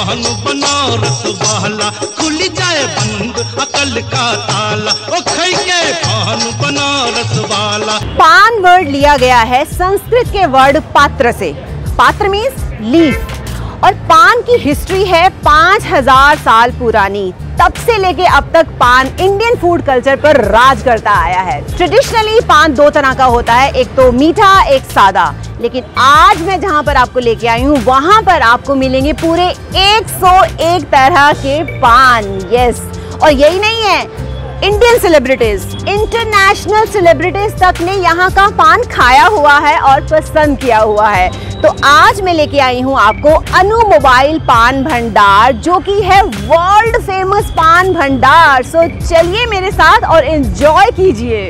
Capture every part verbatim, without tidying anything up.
कहनु बनारस वाला खुल जाए बंद अकल का ताला, ओ खई के कहनु बनारस वाला। पान वर्ड लिया गया है संस्कृत के वर्ड पात्र से, पात्र मीन्स लीफ, और पान की हिस्ट्री है पाँच हजार साल पुरानी। तब से लेके अब तक पान इंडियन फूड कल्चर पर राज करता आया है। ट्रेडिशनली पान दो तरह का होता है, एक तो मीठा एक सादा, लेकिन आज मैं जहां पर आपको लेके आई हूं वहां पर आपको मिलेंगे पूरे एक सौ एक तरह के पान। यस, और यही नहीं है, इंडियन सेलिब्रिटीज, इंटरनेशनल सेलिब्रिटीज तक ने यहाँ का पान खाया हुआ है और पसंद किया हुआ है। तो आज मैं लेके आई हूँ आपको अनु मोबाइल पान भंडार, जो कि है वर्ल्ड फेमस पान भंडार। सो चलिए मेरे साथ और एंजॉय कीजिए।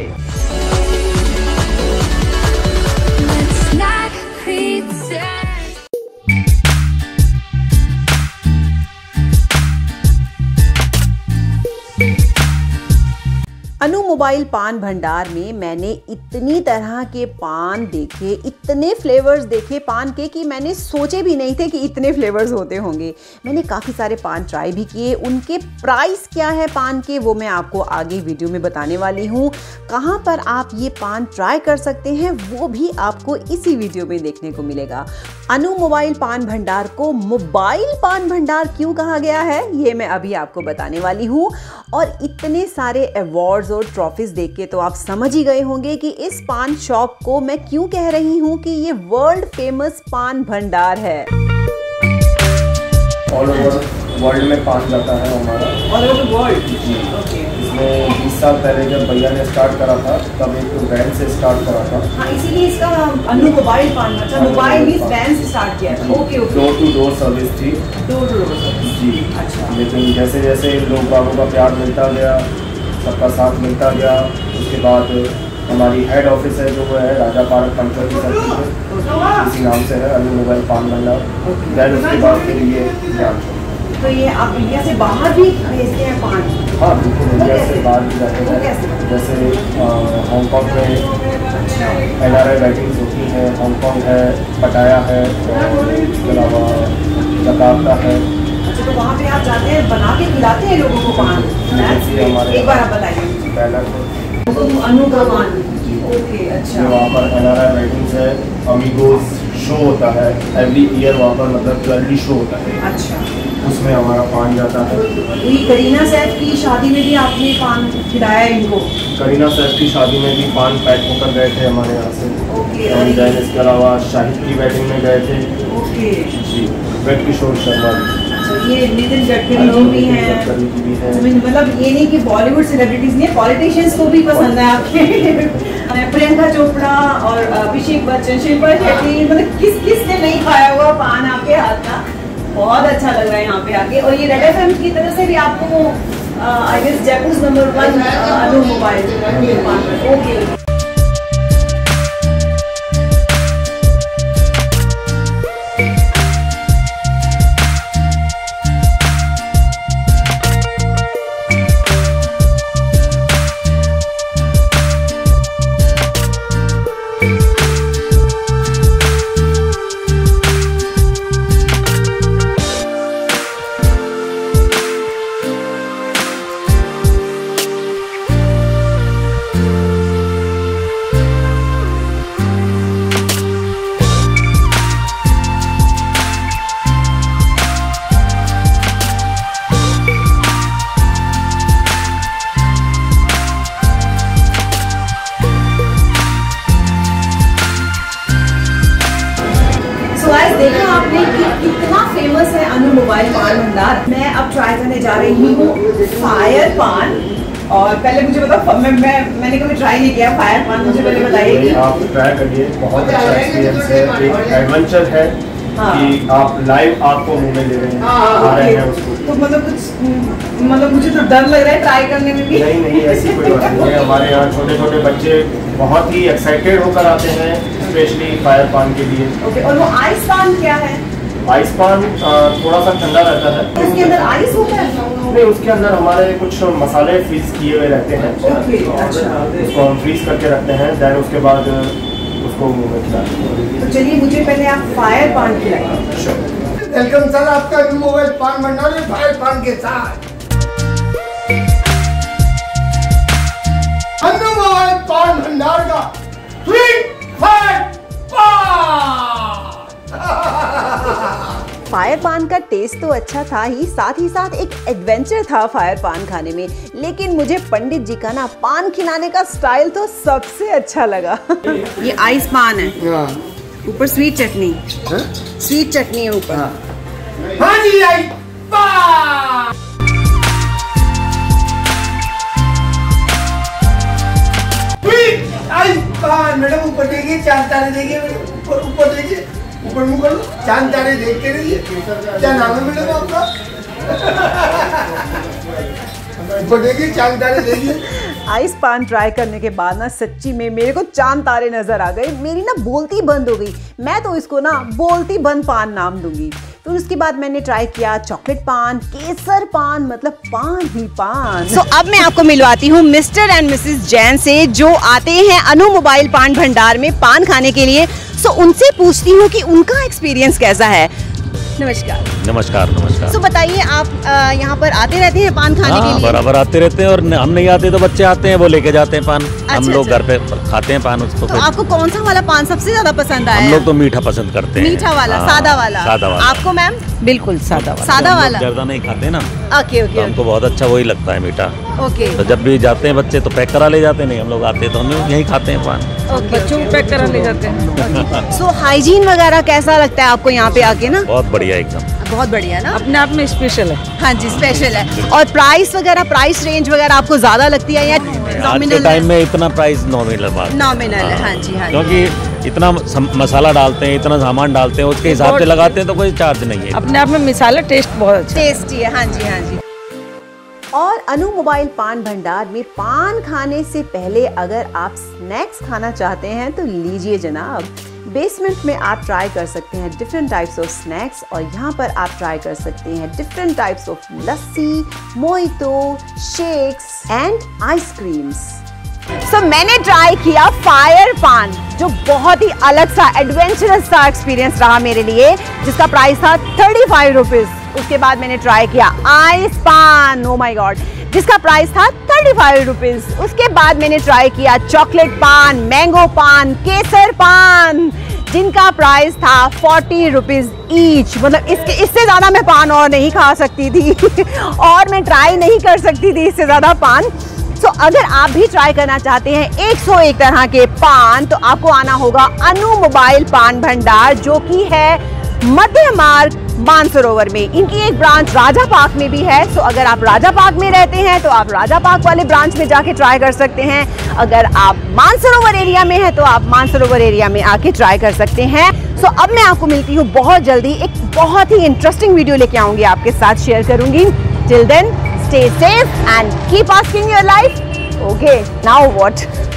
अनु मोबाइल पान भंडार में मैंने इतनी तरह के पान देखे, इतने फ्लेवर्स देखे पान के कि मैंने सोचे भी नहीं थे कि इतने फ्लेवर्स होते होंगे। मैंने काफ़ी सारे पान ट्राई भी किए। उनके प्राइस क्या है पान के, वो मैं आपको आगे वीडियो में बताने वाली हूँ। कहाँ पर आप ये पान ट्राई कर सकते हैं वो भी आपको इसी वीडियो में देखने को मिलेगा। अनु मोबाइल पान भंडार को मोबाइल पान भंडार क्यों कहा गया है ये मैं अभी आपको बताने वाली हूँ। और इतने सारे अवार्ड्स और ट्रॉफीज देख के तो आप समझ ही गए होंगे कि इस पान शॉप को मैं क्यों कह रही हूँ कि ये वर्ल्ड फेमस पान भंडार है। ऑल ओवर वर्ल्ड में पान जाता है हमारा। All over world? ओके। इसमें बीस साल पहले जब भैया ने स्टार्ट करा था तब एक तो वैन से स्टार्ट करा था। हाँ, इसीलिए इसका अनु मोबाइल पान, मतलब मोबाइल भी वैन से स्टार्ट किया था। Okay okay. Door to door service थी। डोर टू डोर सर्विस जी। अच्छा। लेकिन जैसे जैसे लोग बागों का प्यार मिलता गया, सबका साथ मिलता गया, उसके बाद हमारी हेड ऑफिस है जो है राजा पार्क पंचायत में, इसी नाम से है अनु मोबाइल पान भंडार। दैन उसके बाद फिर ये ब्रांच। तो ये आप इंडिया से बाहर भी भेजते हैं पान? हाँ बिल्कुल, इंडिया से बाहर भी जाते हैं, जैसे हांगकॉन्ग में एन आर आई बैटिंग्स होती है, हांगकॉन्ग है, पटाया है, और इसके अलावा जकार्ता है। तो वहाँ पे आप जाते हैं बना के खिलाते हैं लोगों को पान? एक बार आप बताइए। तो अनु का पान? ओके, अच्छा। वहाँ पर एनआरआई राइटिंग्स है, अमीगोस शो होता है एवरी ईयर वहाँ पर, मतलब ज्वेलरी शो होता है। अच्छा। उसमें हमारा पान जाता है। करीना सैफ की शादी में भी आपने पान खिलाया इनको? करीना सैफ की शादी में भी पान पैक होकर गए थे हमारे यहाँ से। ओके। दैन इसके अलावा शाहिद की वेडिंग में गए थे। ओके जी। वेद किशोर शर्मा जी, ये नितिन गडकरी लोग भी हैं, मतलब ये नहीं कि बॉलीवुड सेलिब्रिटीज नहीं, पॉलिटिशियंस को भी पसंद है आपके। प्रियंका चोपड़ा और अभिषेक बच्चन, शिल्पा शेट्टी, मतलब किस किस ने नहीं खाया हुआ पान आपके हाथ का। बहुत अच्छा लग रहा है यहाँ पे आके। और ये रेड एफ एम की तरफ से भी आपको I guess Jaipur number one Anu mobile paan. Okay. देखा आपने कि कितना फेमस है अनु मोबाइल पान भंडार। मैं अब ट्राई करने जा रही हूँ फायर पान। और पहले मुझे बताओ, मैं, मैं मैंने कभी ट्राई नहीं किया फायर पान, मुझे पहले बताइए। आप ट्राई करिए, बहुत अच्छा एक्सपीरियंस है, एक एडवेंचर है कि आप लाइव आपको मुंह में ले रहे हैं, आ रहे हैं उसको। तो मतलब कुछ, मतलब मुझे तो डर लग रहा है ट्राई करने में भी। नहीं नहीं, ऐसी कोई बात नहीं है। हमारे यहाँ छोटे छोटे बच्चे बहुत ही एक्साइटेड होकर आते हैं, स्पेशली फायर पान के लिए। ओके। और वो आइस पान क्या है? आइस पान थोड़ा सा ठंडा रहता है। उसके अंदर आइस होता है? नहीं, उसके अंदर हमारे कुछ मसाले फ्रीज किए हुए रहते हैं। उसको हम फ्रीज करके रखते हैं, दैन उसके बाद उसको मुँह में खिलाते हैं। तो चलिए मुझे पहले आप फायर पान खिलाइए। वेलकम सर आपका अन्नू मोबाइल पान भंडार में भाई पान के साथ। अन्नू मोबाइल पान भंडार का स्वीट फायर पान। फायर पान का टेस्ट तो अच्छा था ही, साथ ही साथ एक एडवेंचर था फायर पान खाने में, लेकिन मुझे पंडित जी का ना पान खिलाने का स्टाइल तो सबसे अच्छा लगा। ये आइस पान है, ऊपर स्वीट चटनी, स्वीट चटनी है ऊपर। हाँ जी आई पान। आई पान मैडम ऊपर देखिए, चांद तारे देखिए, ऊपर ऊपर देखिए, ऊपर मुँह कर लो, चांद तारे देखते रहिए। क्या नाम है मैडम आपका? ऊपर देखिए, चांद तारे देखिए। आइस पान ट्राई करने के बाद ना सच्ची में मेरे को चांद तारे नजर आ गए। मेरी ना बोलती बंद हो गई, मैं तो इसको ना बोलती बंद पान नाम दूंगी। फिर उसके बाद मैंने ट्राई किया चॉकलेट पान, केसर पान, मतलब पान ही पान। तो so, अब मैं आपको मिलवाती हूँ मिस्टर एंड मिसेस जैन से, जो आते हैं अनु मोबाइल पान भंडार में पान खाने के लिए। सो so, उनसे पूछती हूँ कि उनका एक्सपीरियंस कैसा है। नमस्कार नमस्कार नमस्कार। तो बताइए आप यहाँ पर आते रहते हैं पान खाने आ, के लिए? बराबर आते रहते हैं, और न, हम नहीं आते तो बच्चे आते हैं, वो लेके जाते हैं पान। अच्छा, हम लोग घर पे खाते हैं पान उसको। तो आपको कौन सा वाला पान सबसे ज्यादा पसंद आया? हम लोग तो मीठा पसंद करते हैं, मीठा वाला, सादा वाला। सादा वाला आपको मैम? बिल्कुल सादा वाला, सादा वाला ज्यादा नहीं खाते ना। Okay okay. हमको बहुत अच्छा वही लगता है मीठा। ओके। तो जब भी जाते हैं बच्चे तो पैक करा ले जाते हैं, नहीं हम लोग आते तो हम लोग यही खाते हैं पान, बच्चों को पैक करा ले जाते हैं। सो हाइजीन वगैरह कैसा लगता है आपको यहाँ पे आके? ना बहुत बढ़िया, एकदम बहुत बढ़िया ना, अपने आप में स्पेशल है। हाँ जी स्पेशल है। और प्राइस वगैरह, प्राइस रेंज वगैरह आपको ज्यादा लगती है या नॉमिनल टाइम में इतना प्राइस? नॉमिनल नॉमिनल है। हाँ जी हाँ, क्योंकि इतना मसाला डालते हैं, इतना सामान डालते हैं, उसके हिसाब से लगाते हैं तो कोई चार्ज नहीं है। अपने आप में मसाला टेस्ट बहुत अच्छा टेस्टी है। हाँ जी हाँ जी। और अनु मोबाइल पान भंडार में पान खाने से पहले अगर आप स्नैक्स खाना चाहते हैं तो लीजिए जनाब, बेसमेंट में आप ट्राई कर सकते हैं डिफरेंट टाइप्स ऑफ स्नैक्स। और यहाँ पर आप ट्राई कर सकते हैं different types of lassi, mojito, shakes and ice creams. So so, मैंने ट्राई किया फायर पान, जो बहुत ही अलग सा एडवेंचरस सा एक्सपीरियंस रहा मेरे लिए, जिसका प्राइस था थर्टी फाइव रुपीज़। उसके बाद मैंने ट्राई किया ice paan, oh my God, जिसका प्राइस था थर्टी फाइव रुपीज़। उसके बाद मैंने ट्राई किया चॉकलेट पान, मैंगो पान, केसर पान, जिनका प्राइस था फोर्टी रुपीज़ ईच। मतलब इसके इससे ज़्यादा मैं पान और नहीं खा सकती थी और मैं ट्राई नहीं कर सकती थी इससे ज़्यादा पान। सो so, अगर आप भी ट्राई करना चाहते हैं एक सौ एक तरह के पान, तो आपको आना होगा अनु मोबाइल पान भंडार, जो कि है मध्य मार्ग मानसरोवर में। इनकी एक ब्रांच राजा पार्क में भी है। सो so, अगर आप राजा पार्क में रहते हैं तो आप राजा पार्क वाले ब्रांच में जाके ट्राई कर सकते हैं। अगर आप मानसरोवर एरिया में हैं तो आप मानसरोवर एरिया में आके ट्राई कर सकते हैं। सो so, अब मैं आपको मिलती हूँ बहुत जल्दी, एक बहुत ही इंटरेस्टिंग वीडियो लेके आऊँगी आपके साथ, शेयर करूँगी। Till then, stay safe and keep asking your life, okay, now what?